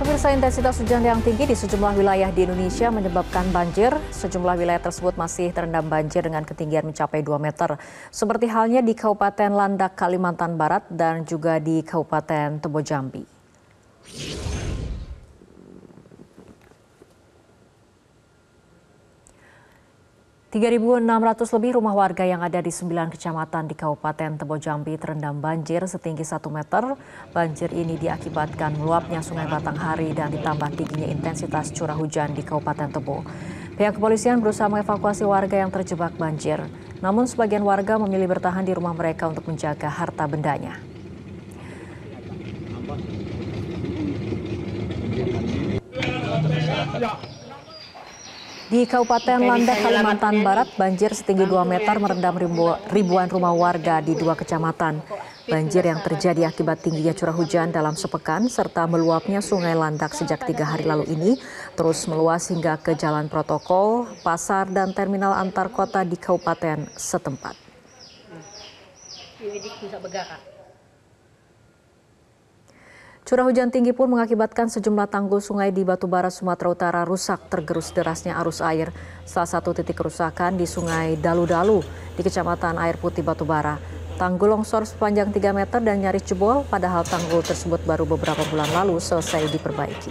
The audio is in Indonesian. Pemirsa, intensitas hujan yang tinggi di sejumlah wilayah di Indonesia menyebabkan banjir. Sejumlah wilayah tersebut masih terendam banjir dengan ketinggian mencapai 2 meter. Seperti halnya di Kabupaten Landak, Kalimantan Barat dan juga di Kabupaten Tebo, Jambi. Rp3.600 lebih rumah warga yang ada di 9 kecamatan di Kabupaten Tebo Jambi terendam banjir setinggi 1 meter. Banjir ini diakibatkan meluapnya Sungai Batanghari dan ditambah tingginya intensitas curah hujan di Kabupaten Tebo. Pihak kepolisian berusaha mengevakuasi warga yang terjebak banjir. Namun sebagian warga memilih bertahan di rumah mereka untuk menjaga harta bendanya. Di Kabupaten Landak, Kalimantan Barat, banjir setinggi 2 meter merendam ribuan rumah warga di 2 kecamatan. Banjir yang terjadi akibat tingginya curah hujan dalam sepekan serta meluapnya Sungai Landak sejak 3 hari lalu ini terus meluas hingga ke jalan protokol, pasar, dan terminal antar kota di kabupaten setempat. Curah hujan tinggi pun mengakibatkan sejumlah tanggul sungai di Batubara, Sumatera Utara rusak tergerus derasnya arus air. Salah satu titik kerusakan di Sungai Dalu-Dalu di Kecamatan Air Putih, Batubara. Tanggul longsor sepanjang 3 meter dan nyaris jebol, padahal tanggul tersebut baru beberapa bulan lalu selesai diperbaiki.